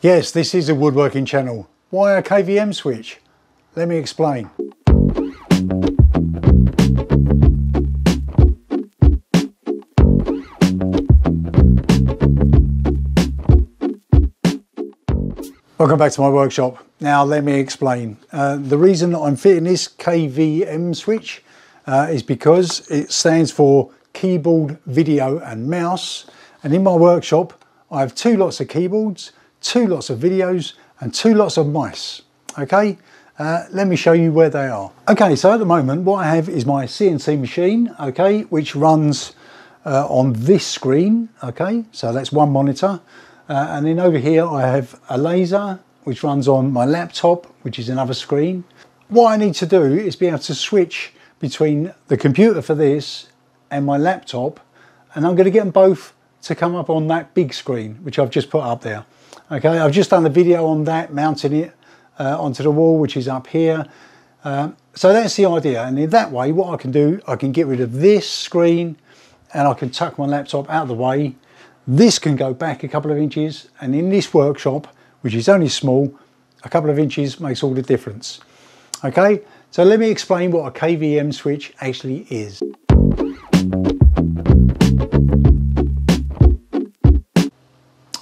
Yes, this is a woodworking channel. Why a KVM switch? Let me explain. Welcome back to my workshop. Now let me explain. The reason that I'm fitting this KVM switch is because it stands for keyboard, video and mouse. And in my workshop, I have two lots of keyboards, two lots of videos and two lots of mice. Okay, let me show you where they are. Okay, so at the moment what I have is my CNC machine, okay, which runs on this screen. Okay, so that's one monitor, and then over here I have a laser which runs on my laptop, which is another screen. What I need to do is be able to switch between the computer for this and my laptop, and I'm going to get them both to come up on that big screen which I've just put up there. Okay, I've just done a video on that, mounting it onto the wall, which is up here. So that's the idea, and in that way what I can do, I can get rid of this screen and I can tuck my laptop out of the way. This can go back a couple of inches, and in this workshop, which is only small, a couple of inches makes all the difference. Okay, so let me explain what a KVM switch actually is.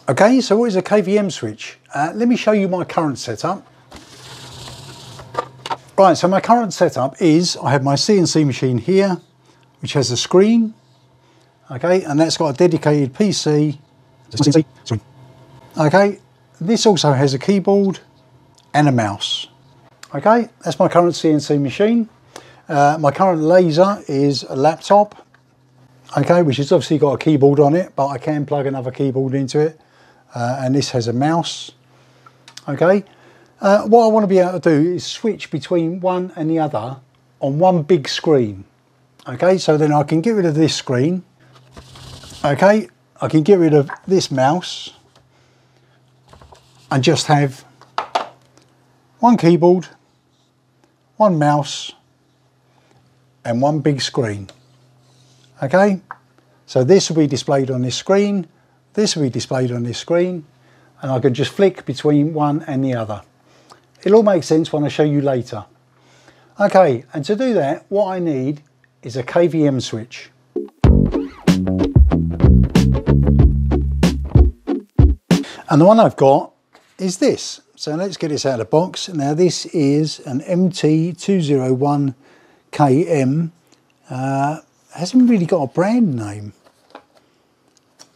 Okay, so what is a KVM switch? Let me show you my current setup. Right, so my current setup is, I have my CNC machine here, which has a screen, okay, and that's got a dedicated PC. Okay, this also has a keyboard and a mouse. Okay, that's my current CNC machine. My current laser is a laptop, okay, which has obviously got a keyboard on it, but I can plug another keyboard into it. And this has a mouse, okay. What I want to be able to do is switch between one and the other on one big screen, okay. So then I can get rid of this screen, okay, I can get rid of this mouse and just have one keyboard, one mouse and one big screen, okay. So this will be displayed on this screen, this will be displayed on this screen, and I can just flick between one and the other. It'll all make sense when I show you later. Okay, and to do that, what I need is a KVM switch. And the one I've got is this. So let's get this out of the box. Now this is an MT201KM. Hasn't really got a brand name.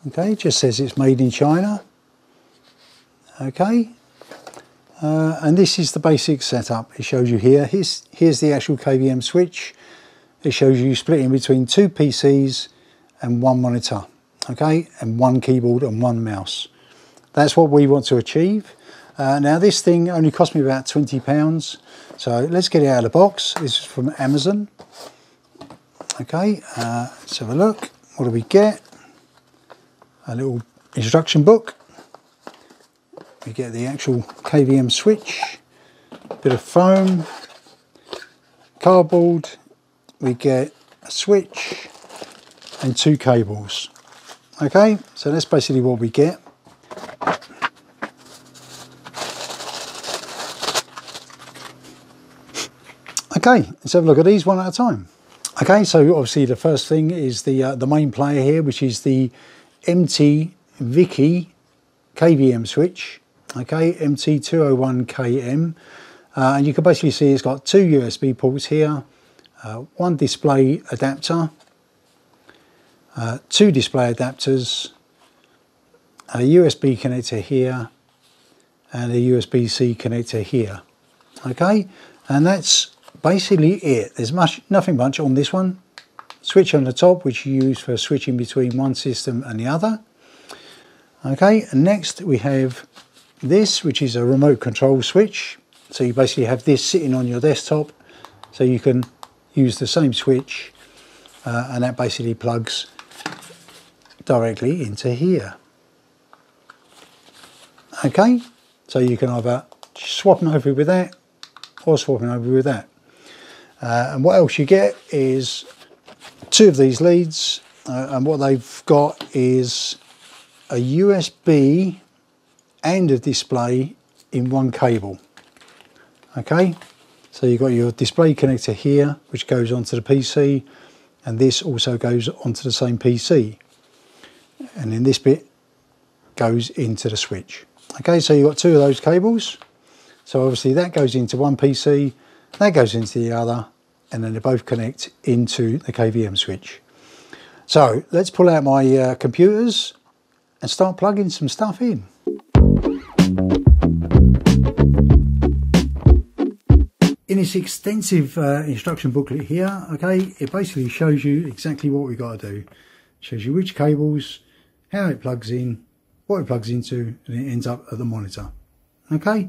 Okay, just says it's made in China. Okay, and this is the basic setup. It shows you here. Here's the actual KVM switch. It shows you splitting between two PCs and one monitor. Okay, and one keyboard and one mouse. That's what we want to achieve. Now this thing only cost me about £20. So let's get it out of the box. This is from Amazon. Okay, let's have a look. What do we get? A little instruction book. We get the actual KVM switch, bit of foam, cardboard, we get a switch and two cables. Okay, so that's basically what we get. Okay, let's have a look at these one at a time. Okay, so obviously the first thing is the main player here, which is the MT-Viki KVM switch, okay, MT201KM, and you can basically see it's got two USB ports here, one display adapter, two display adapters, a USB connector here, and a USB-C connector here, okay, and that's basically it. There's nothing much on this one. Switch on the top, which you use for switching between one system and the other. Okay, and next we have this, which is a remote control switch. So you basically have this sitting on your desktop, so you can use the same switch, and that basically plugs directly into here. Okay, so you can either swap it over with that or swap it over with that. And what else you get is two of these leads, and what they've got is a USB and the display in one cable. Okay, so you've got your display connector here, which goes onto the PC, and this also goes onto the same PC, and then this bit goes into the switch. Okay, so you've got two of those cables, so obviously that goes into one PC, that goes into the other, and then they both connect into the KVM switch. So let's pull out my computers and start plugging some stuff in. In this extensive instruction booklet here, okay, it basically shows you exactly what we've got to do. It shows you which cables, how it plugs in, what it plugs into, and it ends up at the monitor. Okay,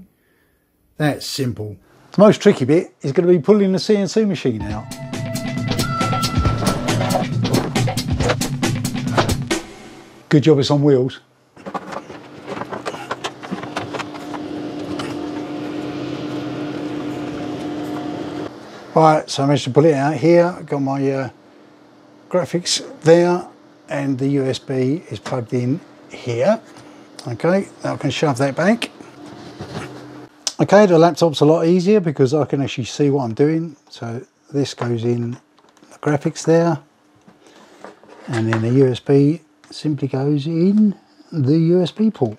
that's simple. The most tricky bit is going to be pulling the CNC machine out. Good job it's on wheels. Right, so I managed to pull it out here. I've got my graphics there, and the USB is plugged in here. Okay, now I can shove that back. Okay, the laptop's a lot easier because I can actually see what I'm doing. So this goes in the graphics there, and then the USB simply goes in the USB port.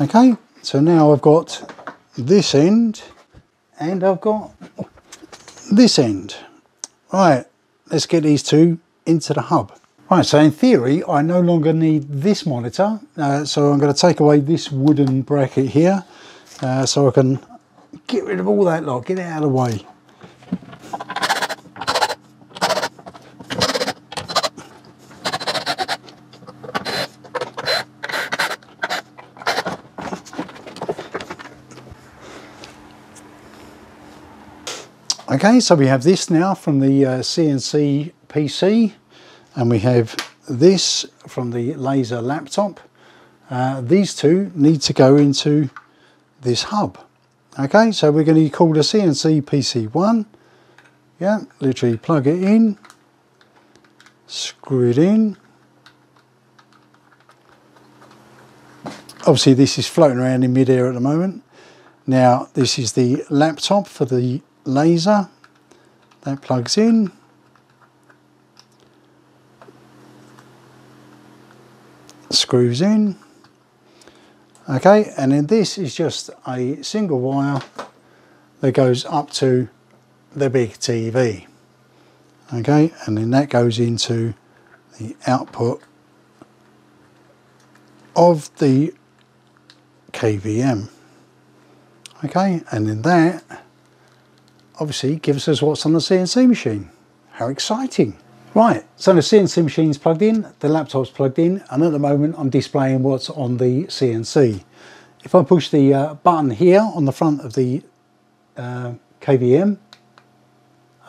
Okay, so now I've got this end, and I've got this end. Right, let's get these two into the hub. Right, so in theory, I no longer need this monitor, so I'm going to take away this wooden bracket here, so I can get rid of all that lot, get it out of the way. Okay, so we have this now from the CNC PC, and we have this from the laser laptop. These two need to go into this hub. Okay, so we're going to call the CNC PC1. Yeah, literally plug it in, screw it in. Obviously this is floating around in mid-air at the moment. Now this is the laptop for the laser. That plugs in. Screws in. Okay, and then this is just a single wire that goes up to the big TV. Okay, and then that goes into the output of the KVM. Okay, and then that obviously gives us what's on the CNC machine. How exciting. Right, so the CNC machine's plugged in, the laptop's plugged in, and at the moment I'm displaying what's on the CNC. If I push the button here on the front of the KVM,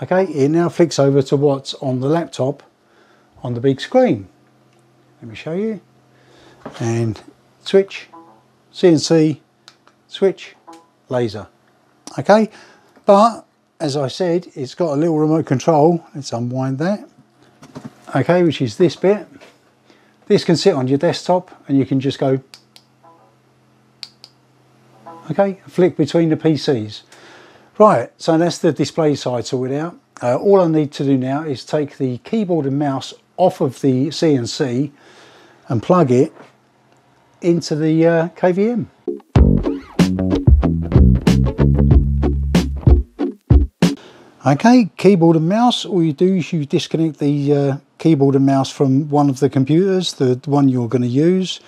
okay, it now flicks over to what's on the laptop on the big screen. Let me show you. And switch, CNC, switch, laser. Okay, but as I said, it's got a little remote control. Let's unwind that. Okay, which is this bit. This can sit on your desktop and you can just go, okay, flick between the PCs. Right, so that's the display side sorted out. All I need to do now is take the keyboard and mouse off of the CNC and plug it into the KVM. Okay, keyboard and mouse, all you do is you disconnect the keyboard and mouse from one of the computers, the one you're going to use.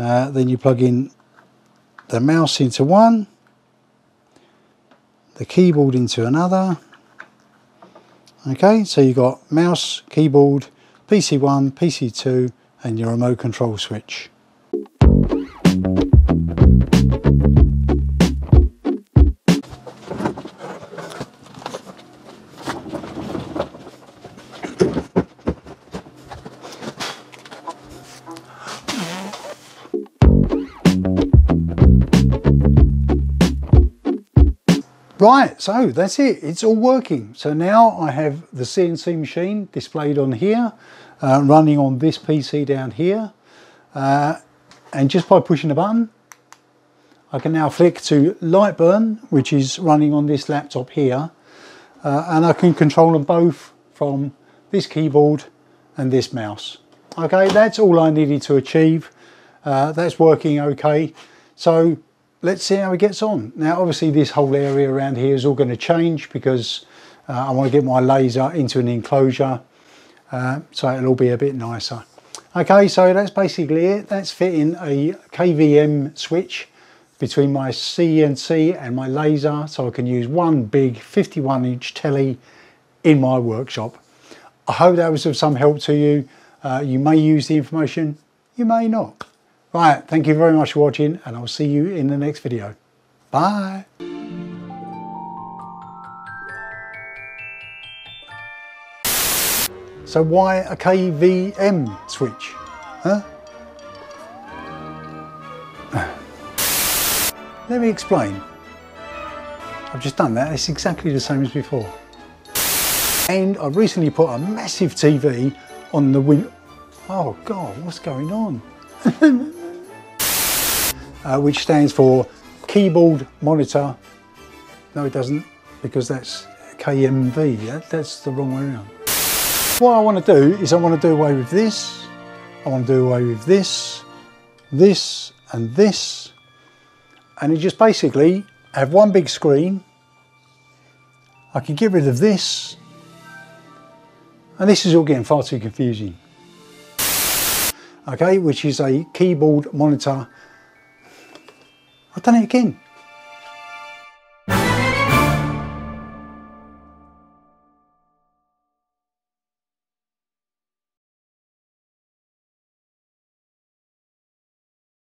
Then you plug in the mouse into one, the keyboard into another. Okay, so you've got mouse, keyboard, PC1, PC2, and your remote control switch. Right, so that's it, it's all working. So now I have the CNC machine displayed on here, running on this PC down here. And just by pushing the button, I can now flick to Lightburn, which is running on this laptop here, and I can control them both from this keyboard and this mouse. Okay, that's all I needed to achieve. That's working okay. So let's see how it gets on. Now, obviously this whole area around here is all going to change because I want to get my laser into an enclosure, so it'll all be a bit nicer. Okay, so that's basically it. That's fitting a KVM switch between my CNC and my laser, so I can use one big 51-inch telly in my workshop. I hope that was of some help to you. You may use the information, you may not. Right, thank you very much for watching, and I'll see you in the next video. Bye. So why a KVM switch? Huh? Let me explain. I've just done that, it's exactly the same as before. And I've recently put a massive TV on the window. Oh God, what's going on? Which stands for keyboard monitor. No it doesn't, because that's KMV, that's the wrong way around. What I want to do is I want to do away with this, I want to do away with this, this and this. And you just basically have one big screen. I can get rid of this. And this is all getting far too confusing. Okay, which is a keyboard monitor. I've done it again.